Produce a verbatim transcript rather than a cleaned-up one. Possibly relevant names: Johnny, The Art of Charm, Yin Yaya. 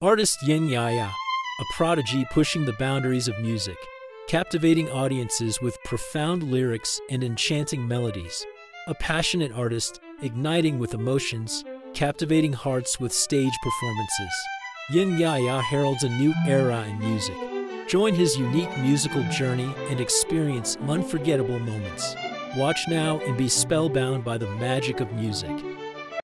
Artist Yin Yaya, a prodigy pushing the boundaries of music, captivating audiences with profound lyrics and enchanting melodies. A passionate artist, igniting with emotions, captivating hearts with stage performances. Yin Yaya heralds a new era in music. Join his unique musical journey and experience unforgettable moments. Watch now and be spellbound by the magic of music.